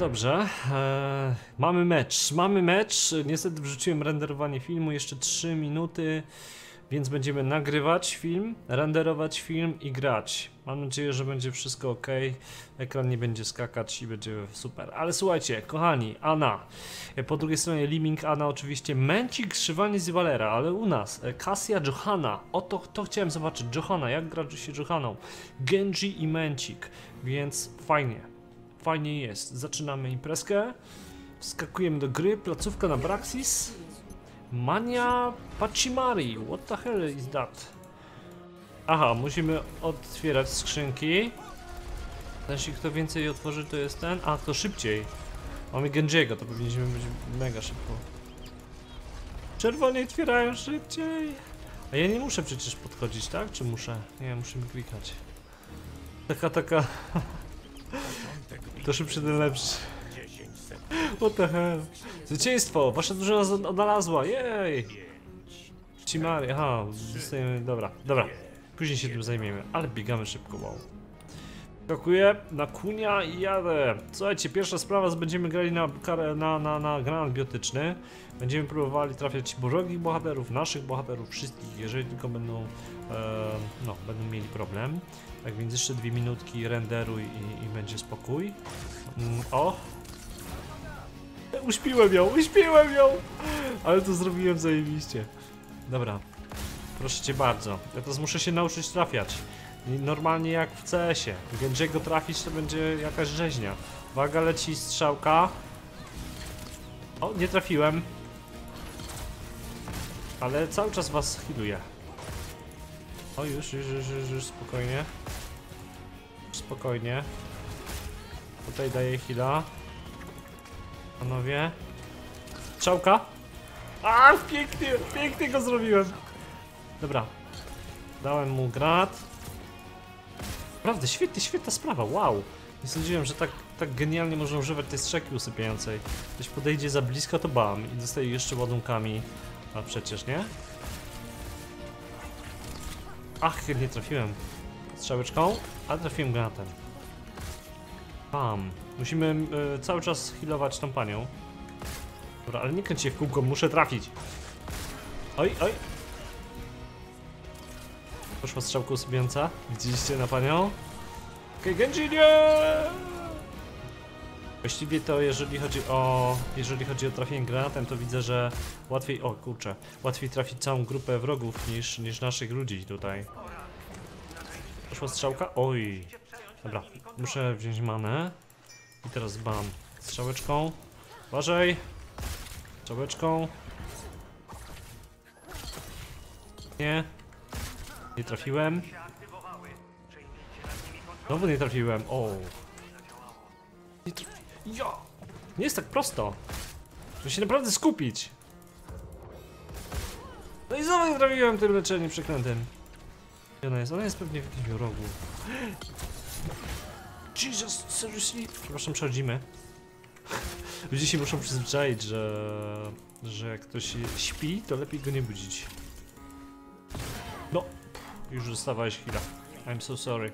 dobrze. Mamy mecz. Niestety wrzuciłem renderowanie filmu, jeszcze 3 minuty, więc będziemy nagrywać film, renderować film i grać. Mam nadzieję, że będzie wszystko ok, ekran nie będzie skakać i będzie super. Ale słuchajcie, kochani, Ana, po drugiej stronie Li-Ming, Ana oczywiście, męcik szywanie z Valera, ale u nas Kasia, Johanna, to chciałem zobaczyć, Johanna, jak gra się Johanną, Genji i męcik, więc fajnie. Fajnie jest. Zaczynamy imprezkę. Wskakujemy do gry. Placówka na Braxis. Mania Pachimari. What the hell is that? Aha, musimy otwierać skrzynki. Jeśli kto więcej otworzy, to jest ten. A, to szybciej. Mamy Genjiego, to powinniśmy być mega szybko. Czerwoni otwierają szybciej. A ja nie muszę przecież podchodzić, tak? Czy muszę? Nie, muszę mi klikać. Taka. To szybszy, ten lepszy. What the hell? Zwycięstwo! Wasza drużyna nas odnalazła! Jej! Pachimari, aha, zostajemy. Dobra. Później się tym zajmiemy, ale biegamy szybko, wow. Skakuję na Kunia i jadę. Słuchajcie, pierwsza sprawa, będziemy grali na granat biotyczny. Będziemy próbowali trafiać wrogich bohaterów, naszych bohaterów, wszystkich, jeżeli tylko będą, będą mieli problem. Tak więc jeszcze 2 minutki renderuj i będzie spokój. O! Uśpiłem ją! Ale to zrobiłem zajebiście. Dobra, proszę cię bardzo. Ja teraz muszę się nauczyć trafiać. Normalnie jak w CS-ie. Genjiego trafić to będzie jakaś rzeźnia. Uwaga, leci strzałka. O, nie trafiłem. Ale cały czas was healuję. O, już, spokojnie. Spokojnie. Tutaj daję heala. Panowie. Strzałka. A, pięknie go zrobiłem. Dobra. Dałem mu granat. Naprawdę, świetna sprawa, wow! Nie sądziłem, że tak genialnie można używać tej strzałki usypiającej. Ktoś podejdzie za blisko, to bam! I dostaje jeszcze ładunkami. A przecież, nie? Ach, nie trafiłem strzałeczką, a trafiłem granatem. Bam! Musimy cały czas healować tą panią. Dobra, ale nie kręć się w kółko, muszę trafić! Oj! Poszła strzałka usypiająca. Widzieliście na panią? Okej, Genji, nie! Właściwie to jeżeli chodzi o trafienie granatem, to widzę, że łatwiej, o kurczę, łatwiej trafić całą grupę wrogów niż naszych ludzi tutaj. Poszła strzałka? Oj! Dobra, muszę wziąć manę. I teraz bam. Strzałeczką. Uważaj! Strzałeczką. Nie. Nie trafiłem. Znowu nie trafiłem. O. Nie jest tak prosto. Muszę się naprawdę skupić. No i znowu nie trafiłem tym leczeniem przeklętym. Gdzie ona jest? Ona jest pewnie w jakimś rogu. Jesus, seriously? Przepraszam, przechodzimy. Ludzie się muszą przyzwyczaić, że jak ktoś śpi, to lepiej go nie budzić. No. Już dostawałeś chwilę. I'm so sorry.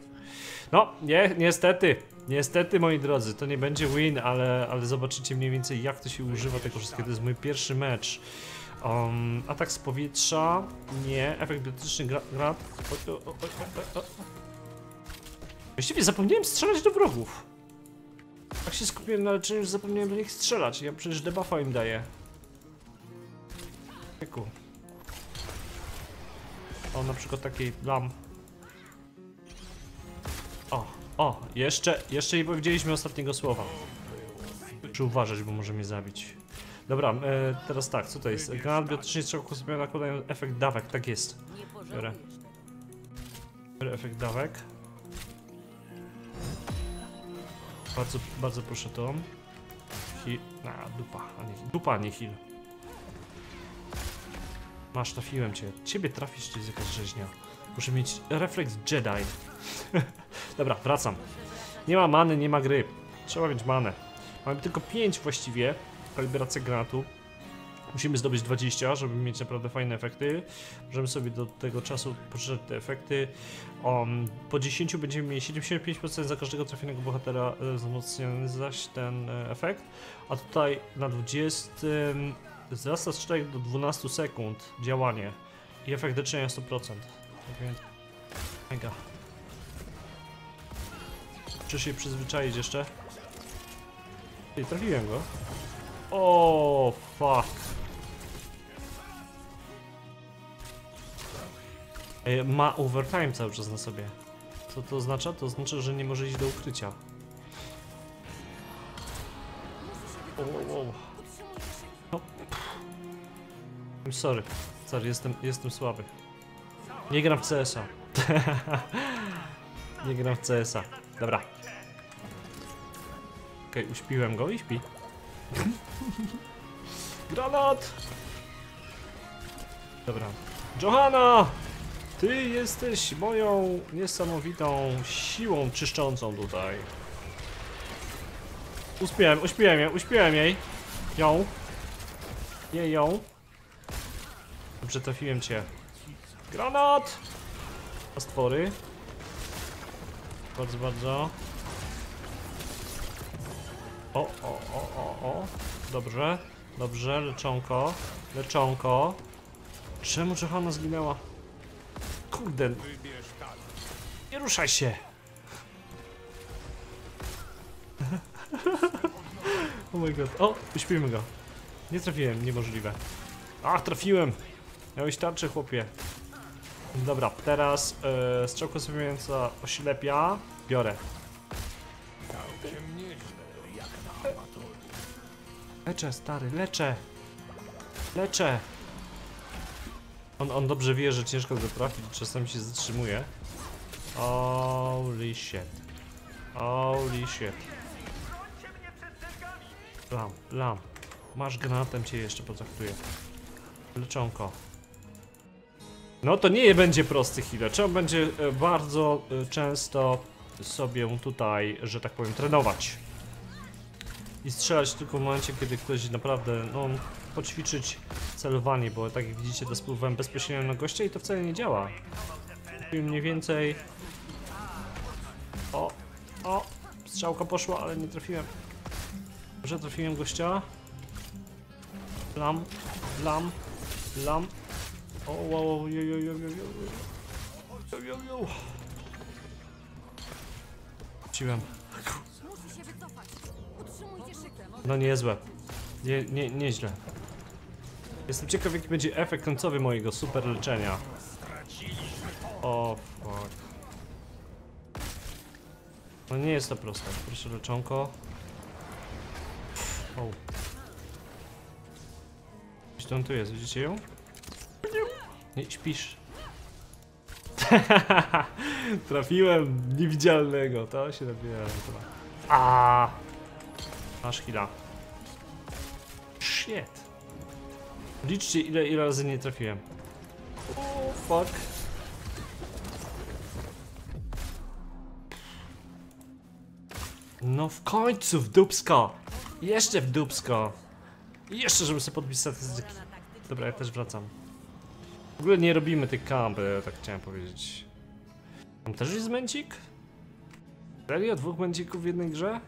No, nie, niestety. Niestety, moi drodzy, to nie będzie win, ale zobaczycie mniej więcej, jak to się używa tego wszystkiego. To jest mój pierwszy mecz. Atak z powietrza. Nie. Efekt biotyczny. Granat. Właściwie zapomniałem strzelać do wrogów. Tak się skupiłem na leczeniu, że zapomniałem do nich strzelać. Ja przecież debuffa im daję. Dziękuję. O, na przykład takiej lam. O, jeszcze nie powiedzieliśmy ostatniego słowa. Muszę uważać, bo może mnie zabić. Dobra, teraz tak, co to jest? Granat biotyczny strzałku sobie nakładają efekt dawek, tak jest. Biorę efekt dawek. Bardzo, bardzo proszę to. Dupa, nie heal. Masz, trafiłem cię. Ciebie trafisz, to jest jakaś rzeźnia. Muszę mieć refleks Jedi. Dobra, wracam. Nie ma many, nie ma gry. Trzeba mieć manę. Mamy tylko 5 właściwie. Kalibracja granatu. Musimy zdobyć 20, żeby mieć naprawdę fajne efekty. Możemy sobie do tego czasu poszerzać te efekty. Po 10 będziemy mieli 75% za każdego trafionego bohatera wzmocniony zaś ten efekt. A tutaj na 20 wzrasta z 4 do 12 sekund działanie i efekt leczenia 100%. Tak więc mega. Czy się przyzwyczaić jeszcze? I trafiłem go. O, fuck. Ma overtime cały czas na sobie. Co to oznacza? To oznacza, że nie może iść do ukrycia. No. Sorry, jestem słaby. Nie gram w CS-a. Nie gram w CS-a. Dobra. Okej, uśpiłem go i śpi. Granat! Dobra. Johanna! Ty jesteś moją niesamowitą siłą czyszczącą tutaj. Uśpiłem jej. Ją. Dobrze, trafiłem cię. Granat! A stwory. Bardzo. O. Dobrze, leczonko. Czemu Johanna zginęła? Kurde. Nie ruszaj się. Oh my god. O, uśpimy go. Nie trafiłem, niemożliwe. A, trafiłem. Miałeś tarczę, chłopie. Dobra, teraz strzałka zamieniająca oślepia. Biorę. Leczę, stary, leczę. On dobrze wie, że ciężko go trafić, czasami się zatrzymuje. Holy shit. Lam. Masz granatem, cię jeszcze potraktuję. Leczonko. No to nie będzie prosty heal. Trzeba będzie bardzo często sobie tutaj, że tak powiem, trenować. I strzelać tylko w momencie, kiedy ktoś naprawdę, no, poćwiczyć celowanie, bo tak jak widzicie, spływałem bezpośrednio na gościa i to wcale nie działa. I mniej więcej... O! Strzałka poszła, ale nie trafiłem. Może trafiłem gościa? Lam. O, wow, jo. Wróciłem. No niezłe. Nieźle. Jestem ciekaw, jaki będzie efekt końcowy mojego super leczenia. O, fuck. No nie jest to proste. Proszę, leczonko. O. Gdzieś tu jest, widzicie ją? Nie, śpisz. Trafiłem niewidzialnego. To się nabiera. A. Masz heala. Shit. Liczcie, ile razy nie trafiłem. O, fuck. No w końcu w dupsko. Jeszcze w dupsko. I jeszcze, żeby sobie podbić statystyki. Dobra, ja też wracam. W ogóle nie robimy tych kamp, tak chciałem powiedzieć. Tam też jest męcik? Serio? 2 męcików w jednej grze?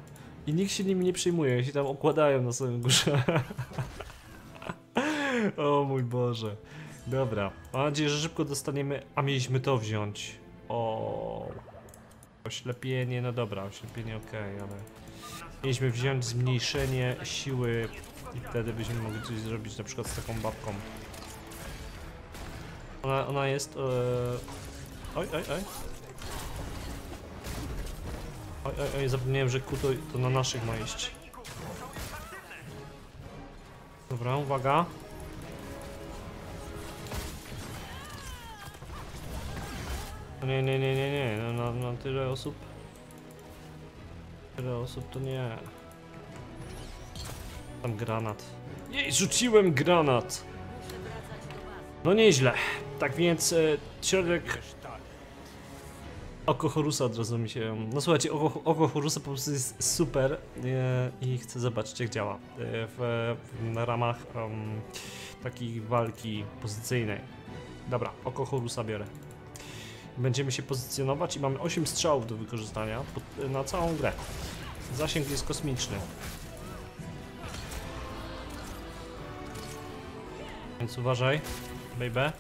I nikt się nimi nie przyjmuje, się tam okładają na samym górze. O mój Boże. Dobra, mam nadzieję, że szybko dostaniemy, a mieliśmy to wziąć. O. Oślepienie, no dobra, oślepienie okej, ale... Mieliśmy wziąć zmniejszenie siły i wtedy byśmy mogli coś zrobić, na przykład z taką babką. Ona jest... Oj, zapomniałem, że kuto to na naszych ma iść. Dobra, uwaga. Nie, na tyle osób. To nie. Tam granat. Jej, rzuciłem granat. No nieźle. Tak więc środek... Oko Horusa od razu mi się... No słuchajcie, Oko Horusa po prostu jest super i chcę zobaczyć, jak działa w ramach... takiej walki pozycyjnej. Dobra, Oko Horusa biorę. Będziemy się pozycjonować i mamy 8 strzałów do wykorzystania na całą grę. Zasięg jest kosmiczny. Więc uważaj, baby.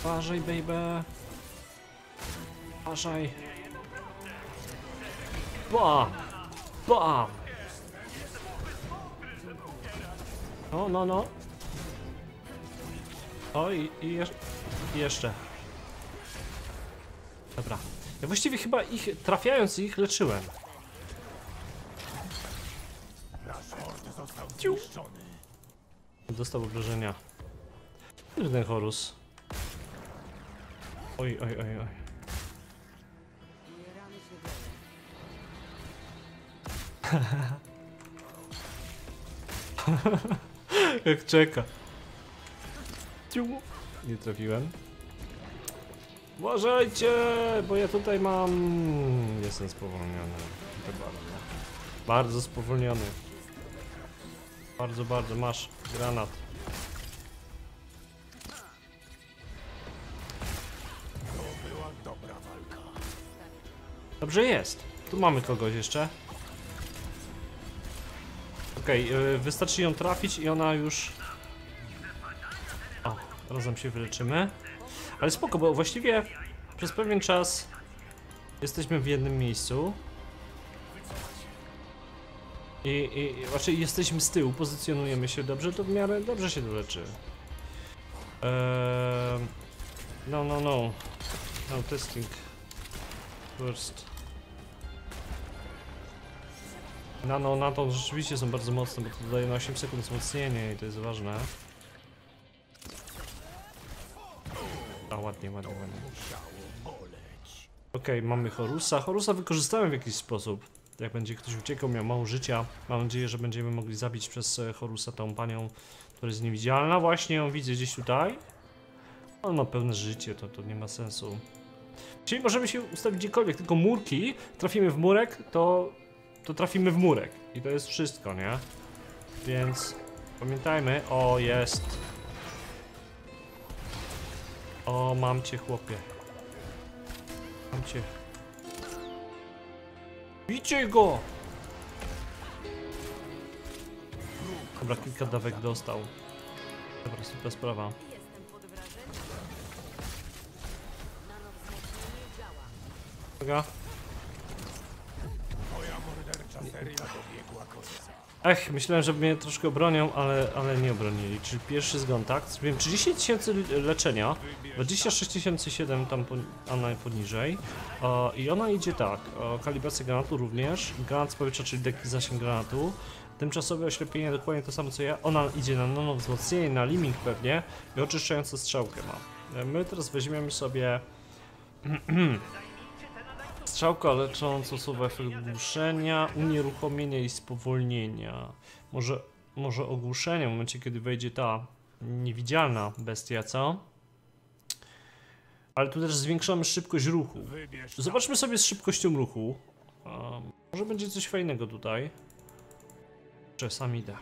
Uważaj, baby. Uważaj. Bam! Bam! No, no, no. O, i jeszcze. Dobra. Ja właściwie chyba ich, trafiając ich, leczyłem. Dostał obrażenia. Ten Horus. Oj, oj, oj, oj. Jak czeka. Nie trafiłem. Uważajcie, bo ja tutaj mam... Jestem spowolniony. Bardzo spowolniony. Bardzo, bardzo. Masz granat. To była dobra walka. Dobrze jest. Tu mamy kogoś jeszcze. Okej, wystarczy ją trafić i ona już... O, razem się wyleczymy. Ale spoko, bo właściwie przez pewien czas jesteśmy w jednym miejscu. Znaczy jesteśmy z tyłu, pozycjonujemy się dobrze, to w miarę dobrze się doleczy. No testing. First. Na to rzeczywiście są bardzo mocne, bo to dodaje na 8 sekund wzmocnienie i to jest ważne. A ładnie, ładnie, ładnie. Okej, mamy Horusa. Horusa wykorzystałem w jakiś sposób. Jak będzie ktoś uciekał, miał mało życia. Mam nadzieję, że będziemy mogli zabić przez Horusa tą panią, która jest niewidzialna. Właśnie ją widzę gdzieś tutaj. Ona ma pełne życie, to nie ma sensu. Czyli możemy się ustawić gdziekolwiek, tylko murki. Trafimy w murek, to trafimy w murek. I to jest wszystko, nie? Więc pamiętajmy, o jest. O, mam cię, chłopie. Mam cię. Bijcie go! Dobra, kilka dawek dostał. Dobra, super sprawa. Uwaga. Ech, myślałem, że mnie troszkę obronią, ale nie obronili. Czyli pierwszy zgon, tak? Wiem, 30 000 leczenia, 26 700 tam Ana poniżej. I ona idzie tak, kalibracja granatu również, granat z powietrza, czyli deki zasięg granatu. Tymczasowe oślepienie, dokładnie to samo co ja. Ona idzie na nono wzmocnienie, na Li-Ming pewnie i oczyszczającą strzałkę ma. My teraz weźmiemy sobie... Strzałka lecząca, słowa efekt ogłuszenia, unieruchomienia i spowolnienia. Może ogłuszenia w momencie, kiedy wejdzie ta niewidzialna bestia, co? Ale tu też zwiększamy szybkość ruchu. Zobaczmy sobie z szybkością ruchu. Może będzie coś fajnego tutaj. Czasami idę.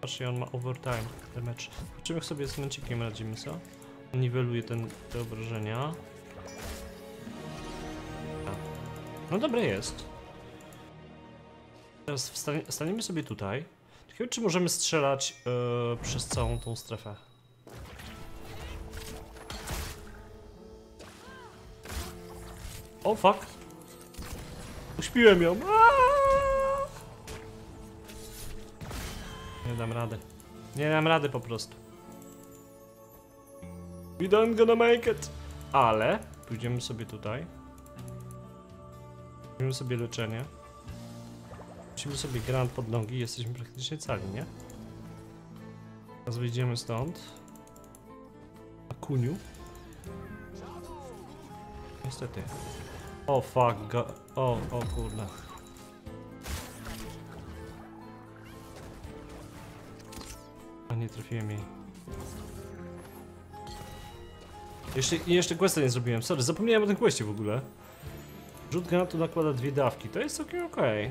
Patrzcie, on ma overtime damage. Zobaczymy, jak sobie z męcikiem radzimy, co? Niweluje te obrażenia. No dobre jest. Teraz staniemy sobie tutaj. Ciekawe, czy możemy strzelać przez całą tą strefę. O fuck. Uśpiłem ją. Aaaa! Nie dam rady. Nie dam rady po prostu. We don't gonna make it! Ale pójdziemy sobie tutaj. Weźmiemy sobie leczenie. Weźmiemy sobie granat pod nogi, jesteśmy praktycznie cali, nie? Teraz wyjdziemy stąd. Na kuniu. Niestety. O fuck go. O kurde. A nie trafiłem jej. Jeszcze questa nie zrobiłem, sorry, zapomniałem o tym questie w ogóle. Rzut granatu nakłada 2 dawki, to jest całkiem okej.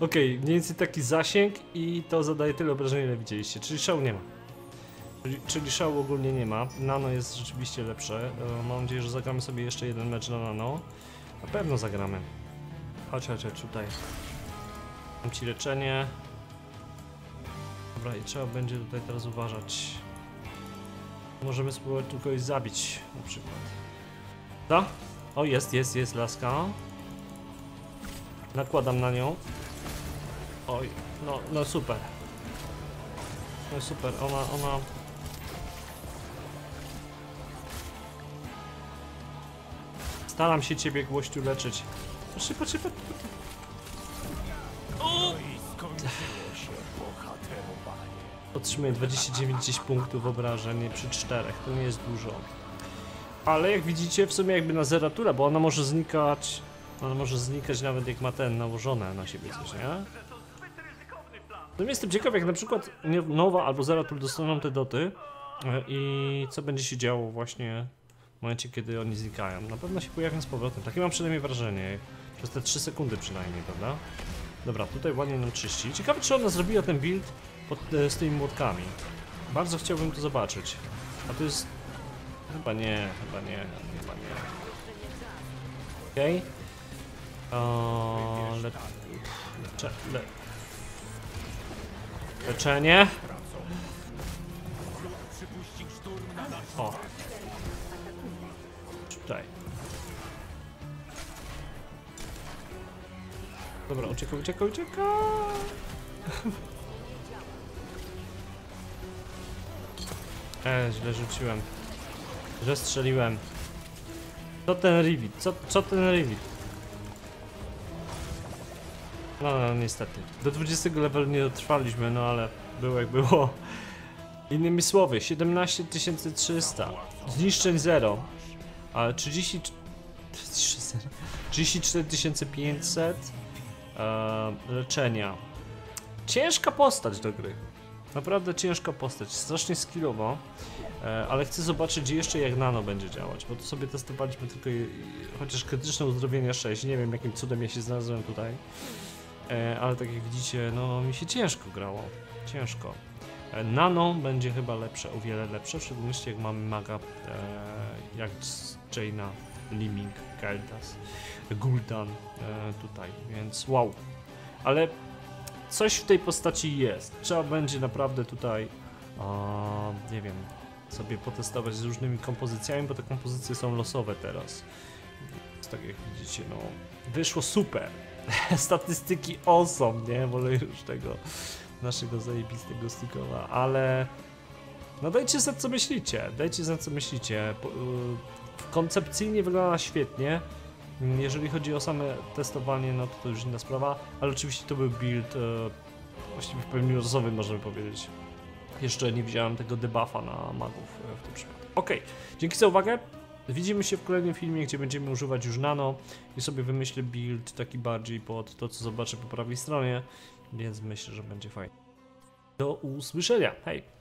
Okej, mniej więcej taki zasięg i to zadaje tyle obrażeń, ile widzieliście, czyli szału nie ma. Czyli szału ogólnie nie ma. Nano jest rzeczywiście lepsze. Mam nadzieję, że zagramy sobie jeszcze jeden mecz na nano. Na pewno zagramy. Chodź, chodź, chodź tutaj. Mam ci leczenie. Dobra, i trzeba będzie tutaj teraz uważać. Możemy spróbować tu kogoś zabić, na przykład. Da? O, jest laska. Nakładam na nią. Oj, no super. No super, ona... Staram się ciebie, gościu, leczyć. Szybko, szybko. O! Otrzymuję 29 gdzieś punktów obrażeń przy 4, to nie jest dużo. Ale jak widzicie, w sumie jakby na Zeratula, bo ona może znikać. Ona może znikać nawet jak ma ten nałożone na siebie coś, nie? No jestem ciekaw, jak na przykład Nova albo Zeratul dostaną te doty i co będzie się działo właśnie w momencie, kiedy oni znikają. Na pewno się pojawią z powrotem, takie mam przynajmniej wrażenie. Przez te 3 sekundy przynajmniej, prawda? Dobra, tutaj ładnie nam czyści. Ciekawe, czy ona zrobiła ten build z tymi młotkami. Bardzo chciałbym to zobaczyć. A to jest... Chyba nie. Okej. Leczenie. O. Tutaj. Dobra, uciekaj. Źle rzuciłem. Że strzeliłem. Co ten rivit? No niestety. Do 20 levelu nie dotrwaliśmy, no ale było jak było. Innymi słowy, 17300. Zniszczeń 0. Ale 34500 leczenia. Ciężka postać do gry. Naprawdę ciężka postać, strasznie skillowa, ale chcę zobaczyć jeszcze jak nano będzie działać, bo tu sobie testowaliśmy tylko chociaż krytyczne uzdrowienia 6, nie wiem jakim cudem ja się znalazłem tutaj, ale tak jak widzicie, no mi się ciężko grało, ciężko. Nano będzie chyba lepsze, o wiele lepsze, szczególnie jak mamy maga jak Jaina, Li-Ming, Keldas, Gul'dan tutaj, więc wow, ale... Coś w tej postaci jest. Trzeba będzie naprawdę tutaj, nie wiem, sobie potestować z różnymi kompozycjami, bo te kompozycje są losowe teraz. Więc tak jak widzicie, no, wyszło super. Statystyki awesome, nie? Wolę już tego naszego zajebistego stickowa, ale no dajcie znać co myślicie, Koncepcyjnie wygląda świetnie. Jeżeli chodzi o same testowanie, no to już inna sprawa, ale oczywiście to był build właściwie w pełni losowy, możemy powiedzieć. Jeszcze nie widziałem tego debuffa na magów w tym przypadku. Okej, dzięki za uwagę. Widzimy się w kolejnym filmie, gdzie będziemy używać już nano i sobie wymyślę build taki bardziej pod to, co zobaczę po prawej stronie, więc myślę, że będzie fajnie. Do usłyszenia, hej!